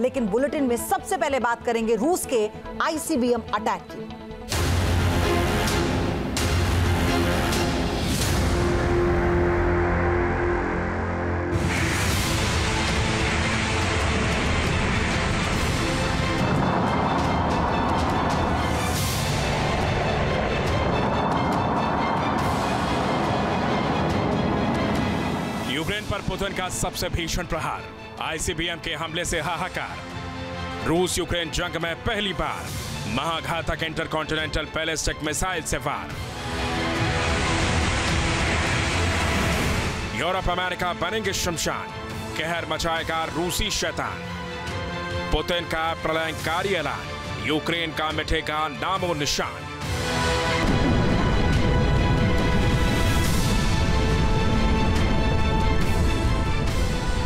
लेकिन बुलेटिन में सबसे पहले बात करेंगे रूस के आईसीबीएम अटैक की। पर पुतिन का सबसे भीषण प्रहार, आईसीबीएम के हमले से हाहाकार। रूस यूक्रेन जंग में पहली बार महाघातक इंटरकॉन्टिनेंटल बैलिस्टिक मिसाइल से वार। यूरोप अमेरिका बनेंगे शमशान, कहर मचाएगा रूसी शैतान। पुतिन का प्रलयकारी ऐलान, यूक्रेन का मिटेगा नामो निशान।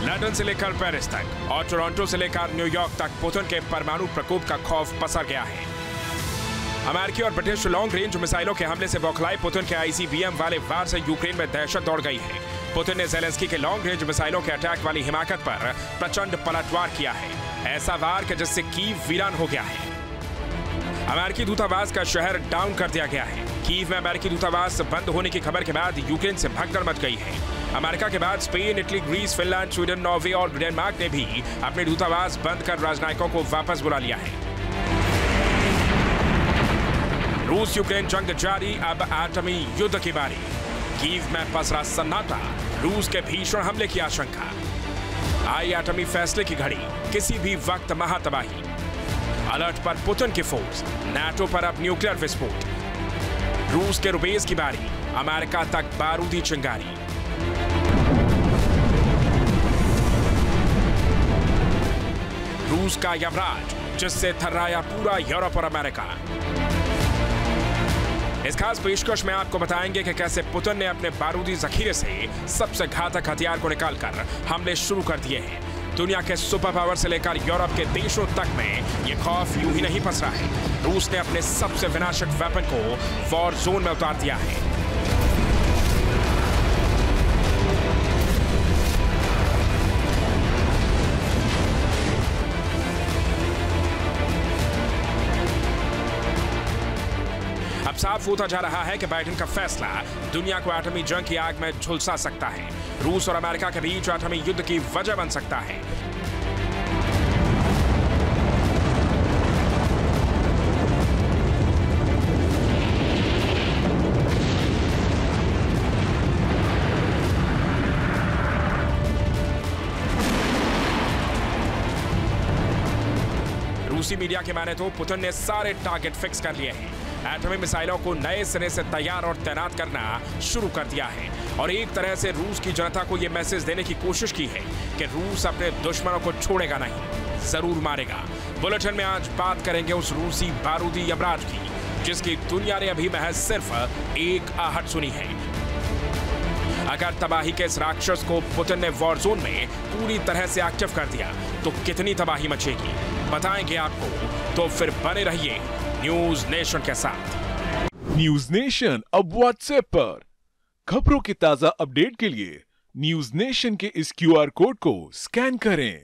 लंदन से लेकर पेरिस तक और टोरंटो से लेकर न्यूयॉर्क तक पुतिन के परमाणु प्रकोप का खौफ पसर गया है। अमेरिकी और ब्रिटिश लॉन्ग रेंज मिसाइलों के हमले से बौखलाए पुतिन के आईसीबीएम वाले वार से यूक्रेन में दहशत दौड़ गई है। पुतिन ने जेलेंस्की के लॉन्ग रेंज मिसाइलों के अटैक वाली हिमाकत पर प्रचंड पलटवार किया है, ऐसा वार के जिससे कीव वीरान हो गया है। अमेरिकी दूतावास का शहर डाउन कर दिया गया है। कीव में अमेरिकी दूतावास बंद होने की खबर के बाद यूक्रेन से भगदड़ मच गई है। अमेरिका के बाद Spain, Italy, Greece, Finland, Sweden, Norway और डेनमार्क ने भी अपने दूतावास बंद कर राजनयिकों को वापस बुला लिया है। रूस यूक्रेन जंग जारी, अब एटमी युद्ध की बारी। कीव में पसरा सन्नाटा, रूस के भीषण हमले की आशंका। आई एटमी फैसले की घड़ी, किसी भी वक्त महातबाही। अलर्ट पर पुतिन की फोर्स, नाटो पर अब न्यूक्लियर विस्फोट। रूस के रुबेज की बारी, अमेरिका तक बारूदी चिंगारी। रूस का यमराज, जिससे थर्राया पूरा यूरोप और अमेरिका। इस खास पेशकश में आपको बताएंगे कि कैसे पुतिन ने अपने बारूदी जखीरे से सबसे घातक हथियार को निकालकर हमले शुरू कर दिए हैं। दुनिया के सुपर पावर से लेकर यूरोप के देशों तक में ये खौफ यूं ही नहीं पसरा है। रूस ने अपने सबसे विनाशक वेपन को वॉर जोन में उतार दिया है। साफ होता जा रहा है कि बाइडेन का फैसला दुनिया को एटमी जंग की आग में झुलसा सकता है। रूस और अमेरिका के बीच एटमी युद्ध की वजह बन सकता है। रूसी मीडिया के माने तो पुतिन ने सारे टारगेट फिक्स कर लिए हैं। एटमी मिसाइलों को नए सिरे से तैयार और तैनात करना शुरू कर दिया है और एक तरह से रूस की जनता को यह मैसेज देने की कोशिश की है कि रूस अपने दुश्मनों को छोड़ेगा नहीं, जरूर मारेगा। बुलेटिन में आज बात करेंगे उस रूसी बारूदी यमराज की, जिसकी दुनिया ने अभी महज सिर्फ एक आहट सुनी है। अगर तबाही के इस राक्षस को पुतिन ने वॉर जोन में पूरी तरह से एक्टिव कर दिया तो कितनी तबाही मचेगी, बताएंगे आपको। तो फिर बने रहिए न्यूज नेशन के साथ। न्यूज नेशन अब व्हाट्सएप पर खबरों के ताजा अपडेट के लिए न्यूज नेशन के इस क्यूआर कोड को स्कैन करें।